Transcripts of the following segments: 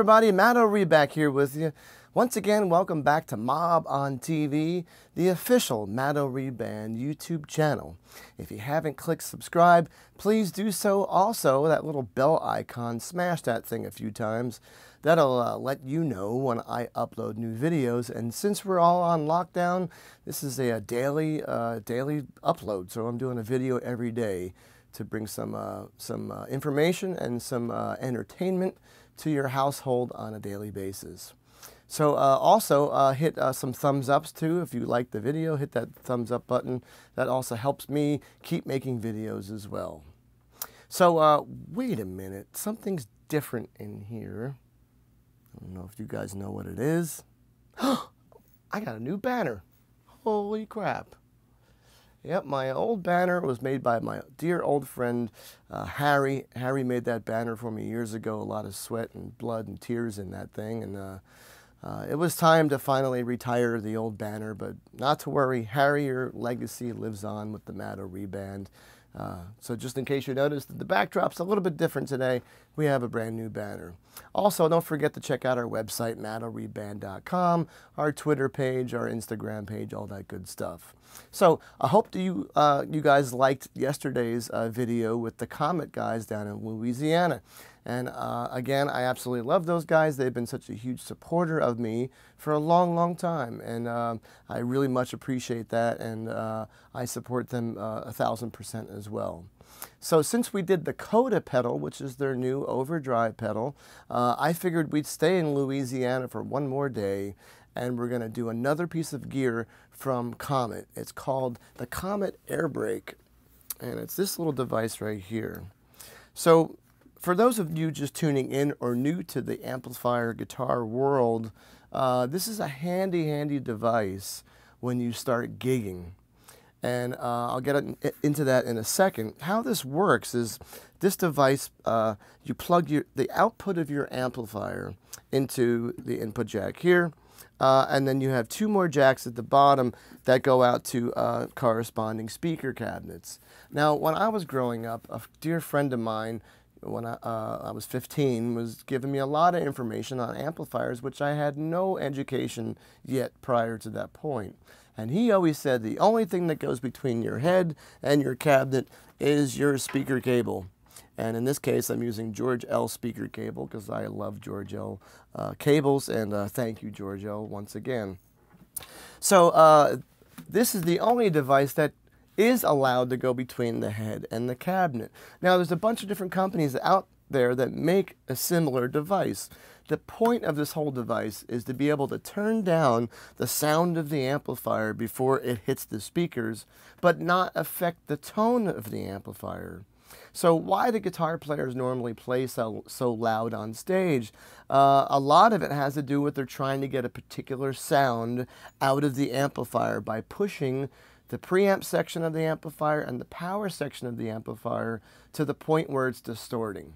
everybody, Matt O'Ree back here with you. Once again, welcome back to Mob on TV, the official Matt O'Ree Band YouTube channel. If you haven't clicked subscribe, please do so. Also, that little bell icon, smash that thing a few times. That'll let you know when I upload new videos. And since we're all on lockdown, this is a daily upload. So I'm doing a video every day to bring some information and some entertainment to your household on a daily basis. So also hit some thumbs ups too. If you like the video, hit that thumbs up button. That also helps me keep making videos as well. So wait a minute, something's different in here. I don't know if you guys know what it is. I got a new banner. Holy crap. Yep, my old banner was made by my dear old friend Harry. Harry made that banner for me years ago. A lot of sweat and blood and tears in that thing. And it was time to finally retire the old banner, but not to worry. Harry, your legacy lives on with the Matt O'Ree Band. So just in case you noticed that the backdrop's a little bit different today, we have a brand new banner. Also, don't forget to check out our website, mattoreeband.com, our Twitter page, our Instagram page, all that good stuff. So I hope you guys liked yesterday's video with the Komet guys down in Louisiana. And again, I absolutely love those guys. They've been such a huge supporter of me for a long, long time. And I really much appreciate that. And I support them 1,000% as well. So since we did the Komet pedal, which is their new overdrive pedal, I figured we'd stay in Louisiana for one more day. And we're going to do another piece of gear from Komet. It's called the Komet Air Brake. And it's this little device right here. So for those of you just tuning in or new to the amplifier guitar world, this is a handy, handy device when you start gigging. And I'll get into that in a second. How this works is this device, you plug the output of your amplifier into the input jack here. And then you have two more jacks at the bottom that go out to corresponding speaker cabinets. Now, when I was growing up, a dear friend of mine, when I was 15, was giving me a lot of information on amplifiers, which I had no education yet prior to that point. And he always said the only thing that goes between your head and your cabinet is your speaker cable. And in this case, I'm using George L. speaker cable because I love George L. Cables. And thank you, George L. once again. So this is the only device that is allowed to go between the head and the cabinet. Now, there's a bunch of different companies out there that make a similar device. The point of this whole device is to be able to turn down the sound of the amplifier before it hits the speakers, but not affect the tone of the amplifier. So why do guitar players normally play so loud on stage? A lot of it has to do with they're trying to get a particular sound out of the amplifier by pushing the preamp section of the amplifier and the power section of the amplifier to the point where it's distorting.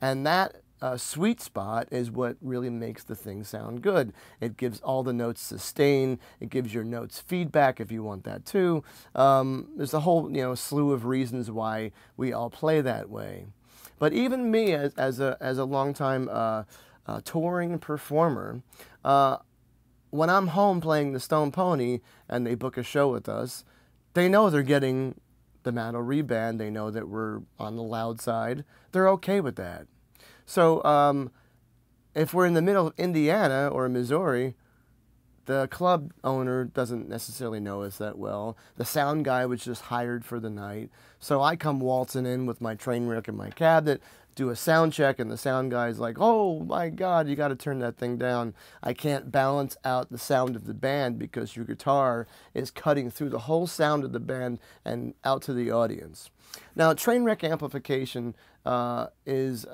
And that sweet spot is what really makes the thing sound good. It gives all the notes sustain, it gives your notes feedback if you want that too. There's a whole slew of reasons why we all play that way. But even me as a longtime touring performer, when I'm home playing the Stone Pony and they book a show with us, they know they're getting the Matt O'Ree Band. They know that we're on the loud side. They're okay with that. So if we're in the middle of Indiana or Missouri, the club owner doesn't necessarily know us that well. The sound guy was just hired for the night. So I come waltzing in with my Trainwreck and my cabinet, do a sound check, and the sound guy's like, oh my God, you got to turn that thing down. I can't balance out the sound of the band because your guitar is cutting through the whole sound of the band and out to the audience. Now, Trainwreck amplification is,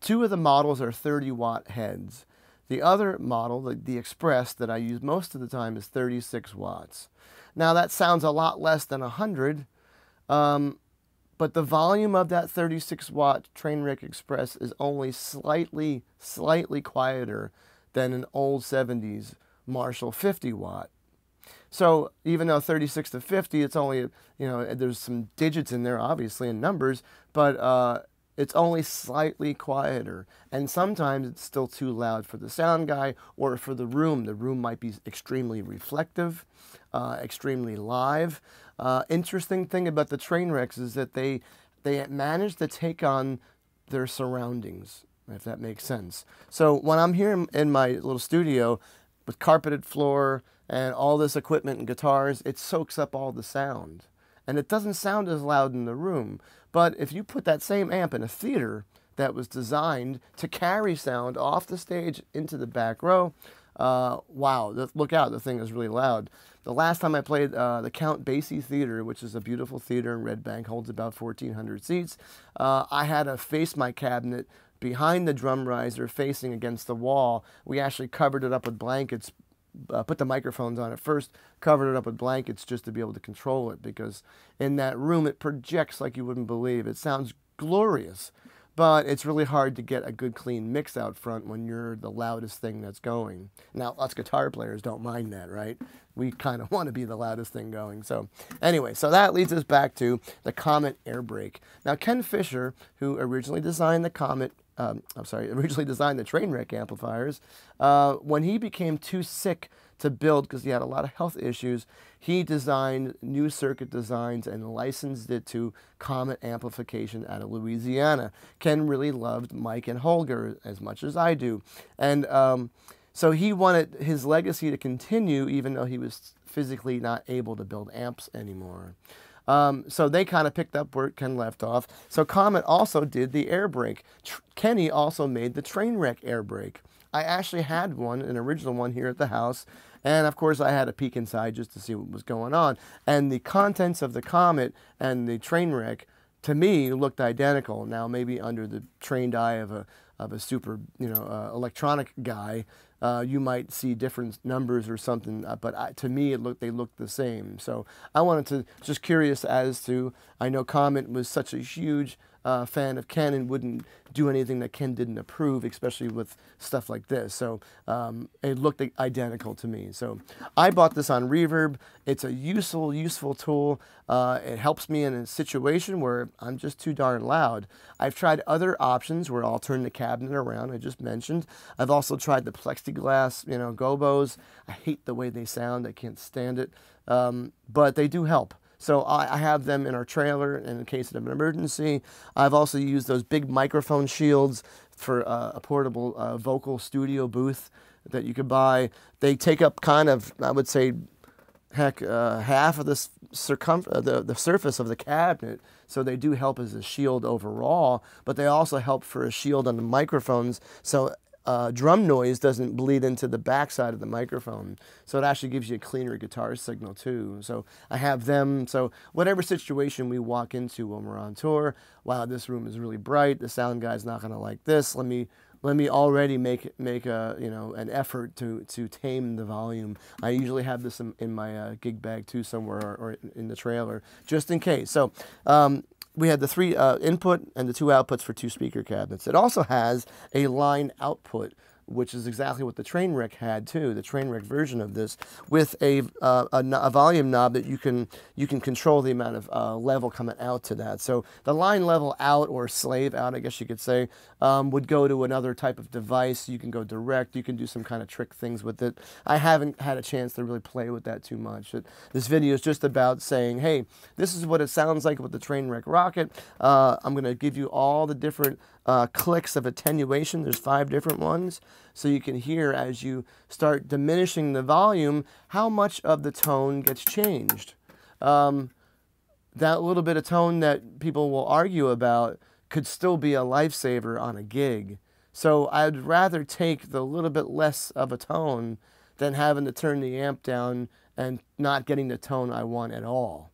two of the models are 30-watt heads. The other model, the Express that I use most of the time, is 36 watts. Now, that sounds a lot less than 100, but the volume of that 36-watt Trainwreck Express is only slightly quieter than an old 70s Marshall 50-watt. So even though 36 to 50, it's only, there's some digits in there, obviously, in numbers, but It's only slightly quieter, and sometimes it's still too loud for the sound guy or for the room. The room might be extremely reflective, extremely live. Interesting thing about the Trainwrecks is that they manage to take on their surroundings, if that makes sense. So when I'm here in my little studio with carpeted floor and all this equipment and guitars, it soaks up all the sound. And it doesn't sound as loud in the room. But if you put that same amp in a theater that was designed to carry sound off the stage into the back row, wow, look out, the thing is really loud. The last time I played the Count Basie Theater, which is a beautiful theater in Red Bank, holds about 1,400 seats, I had to face my cabinet behind the drum riser facing against the wall. We actually covered it up with blankets, put the microphones on it first, covered it up with blankets just to be able to control it, because in that room it projects like you wouldn't believe. It sounds glorious, but it's really hard to get a good clean mix out front when you're the loudest thing that's going. Now, us guitar players don't mind that, right? We kind of want to be the loudest thing going. So anyway, so that leads us back to the Komet air brake. Now, Ken Fischer, who originally designed the Komet, originally designed the Trainwreck amplifiers, when he became too sick to build because he had a lot of health issues, he designed new circuit designs and licensed it to Komet Amplification out of Louisiana. Ken really loved Mike and Holger as much as I do. And so he wanted his legacy to continue even though he was physically not able to build amps anymore. So they kind of picked up where Ken left off. So Komet also did the air brake. Kenny also made the Trainwreck air brake. I actually had one, an original one here at the house, and of course I had a peek inside just to see what was going on. And the contents of the Komet and the Trainwreck, to me, looked identical. Now maybe under the trained eye of a super, electronic guy, you might see different numbers or something, but to me, they looked the same. So I wanted to, just curious as to, I know Komet was such a huge fan of Ken and wouldn't do anything that Ken didn't approve, especially with stuff like this. So it looked identical to me. So I bought this on Reverb. It's a useful tool. It helps me in a situation where I'm just too darn loud. I've tried other options where I'll turn the cabinet around, I just mentioned. I've also tried the plexiglass, gobos. I hate the way they sound. I can't stand it, but they do help. So I have them in our trailer in case of an emergency. I've also used those big microphone shields for a portable vocal studio booth that you could buy. They take up kind of, I would say, heck, half of the surface of the cabinet. So they do help as a shield overall, but they also help for a shield on the microphones. So drum noise doesn't bleed into the backside of the microphone. So it actually gives you a cleaner guitar signal too. So I have them. So whatever situation we walk into when we're on tour, wow, this room is really bright. The sound guy's not going to like this. Let me already make a an effort to tame the volume. I usually have this in my gig bag too somewhere, or in the trailer just in case. So we had the three input and the two outputs for two speaker cabinets. It also has a line output, which is exactly what the Trainwreck had too, the Trainwreck version of this, with a volume knob that you can control the amount of level coming out to that. So the line level out, or slave out, I guess you could say, would go to another type of device. You can go direct. You can do some kind of trick things with it. I haven't had a chance to really play with that too much. This video is just about saying, hey, this is what it sounds like with the Trainwreck Rocket. I'm going to give you all the different clicks of attenuation. There's 5 different ones. So you can hear, as you start diminishing the volume, how much of the tone gets changed. That little bit of tone that people will argue about could still be a lifesaver on a gig. So I'd rather take the little bit less of a tone than having to turn the amp down and not getting the tone I want at all.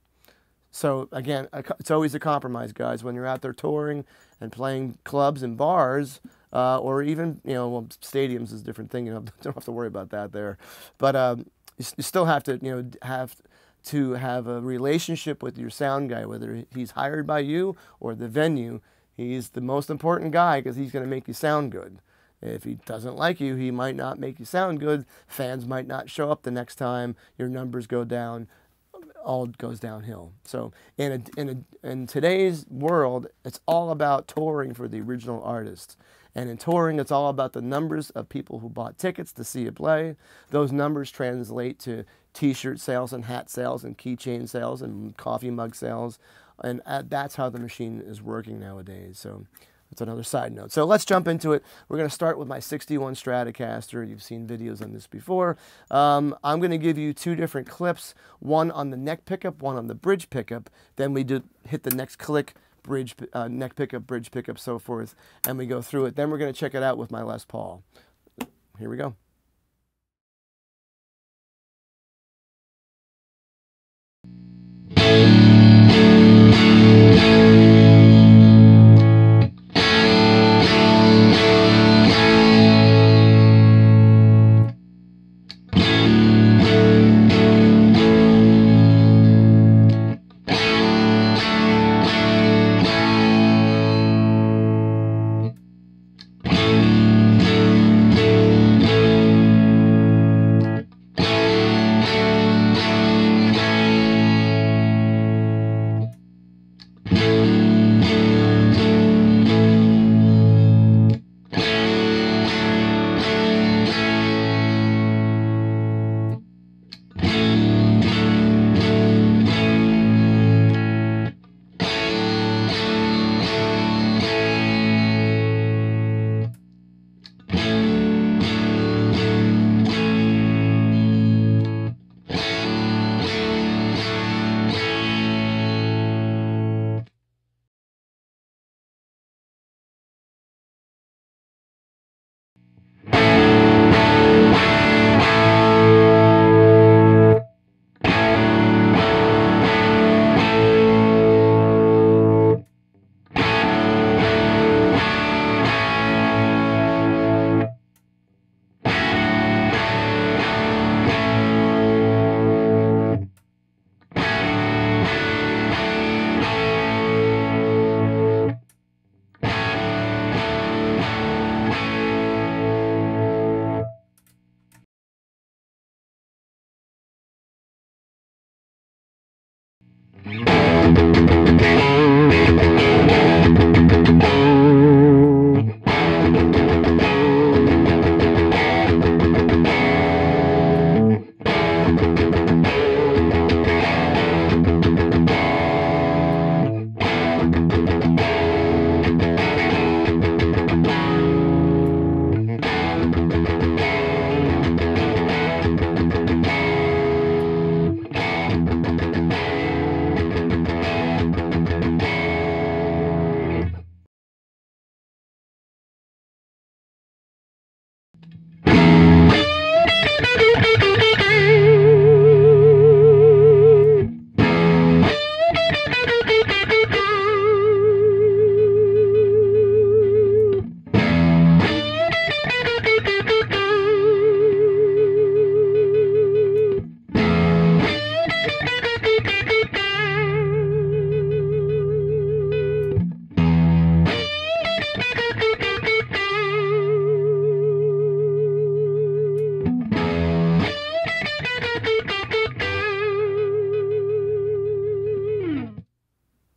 So again, it's always a compromise, guys. When you're out there touring and playing clubs and bars, or even, well, stadiums is a different thing. You don't have to worry about that there. But you still have to, have a relationship with your sound guy, whether he's hired by you or the venue. He's the most important guy because he's going to make you sound good. If he doesn't like you, he might not make you sound good. Fans might not show up the next time. Your numbers go down. all goes downhill. So in today's world, it's all about touring for the original artists. And in touring, it's all about the numbers of people who bought tickets to see a play. Those numbers translate to T-shirt sales and hat sales and keychain sales and coffee mug sales. And that's how the machine is working nowadays. So that's another side note. So let's jump into it. We're going to start with my 61 Stratocaster. You've seen videos on this before. I'm going to give you two different clips, one on the neck pickup, one on the bridge pickup. Then we hit the next click. Bridge, neck pickup, bridge pickup, so forth, and we go through it. Then we're going to check it out with my Les Paul. Here we go.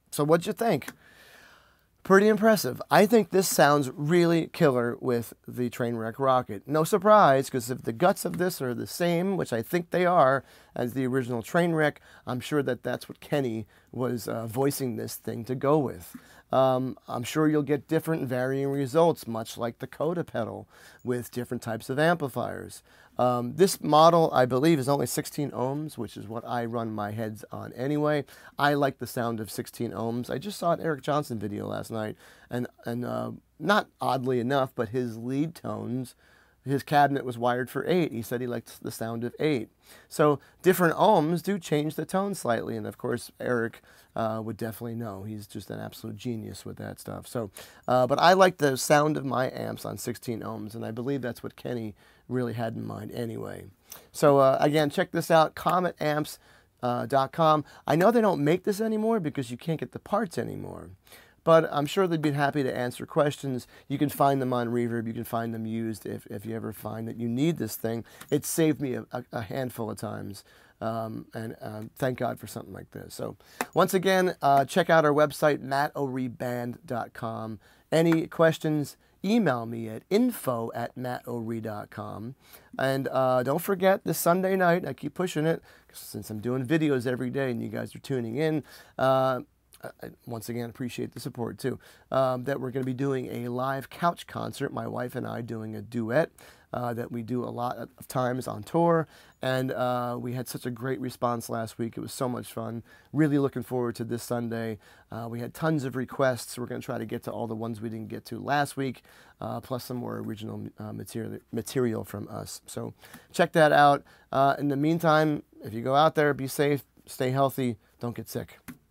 So what'd you think? Pretty impressive. I think this sounds really killer with the Trainwreck Rocket. No surprise, because if the guts of this are the same, which I think they are, as the original Trainwreck, I'm sure that that's what Kenny was voicing this thing to go with. I'm sure you'll get different varying results, much like the Koda pedal, with different types of amplifiers. This model, I believe, is only 16 ohms, which is what I run my heads on anyway. I like the sound of 16 ohms. I just saw an Eric Johnson video last night, and not oddly enough, but his lead tones, his cabinet was wired for 8. He said he liked the sound of 8. So different ohms do change the tone slightly, and of course Eric would definitely know. He's just an absolute genius with that stuff. So, but I like the sound of my amps on 16 ohms, and I believe that's what Kenny really had in mind anyway. So again, check this out, Kometamps.com. I know they don't make this anymore because you can't get the parts anymore. but I'm sure they'd be happy to answer questions. You can find them on Reverb. You can find them used if you ever find that you need this thing. It saved me a handful of times. Thank God for something like this. So once again, check out our website, mattoreeband.com. Any questions, email me at info@mattoreeband.com. And don't forget, this Sunday night, I keep pushing it since I'm doing videos every day and you guys are tuning in. I once again appreciate the support too, that we're going to be doing a live couch concert, my wife and I doing a duet that we do a lot of times on tour, and we had such a great response last week. It was so much fun. Really looking forward to this Sunday. We had tons of requests. We're going to try to get to all the ones we didn't get to last week, plus some more original material from us. So check that out. In the meantime, if you go out there, be safe, stay healthy, don't get sick.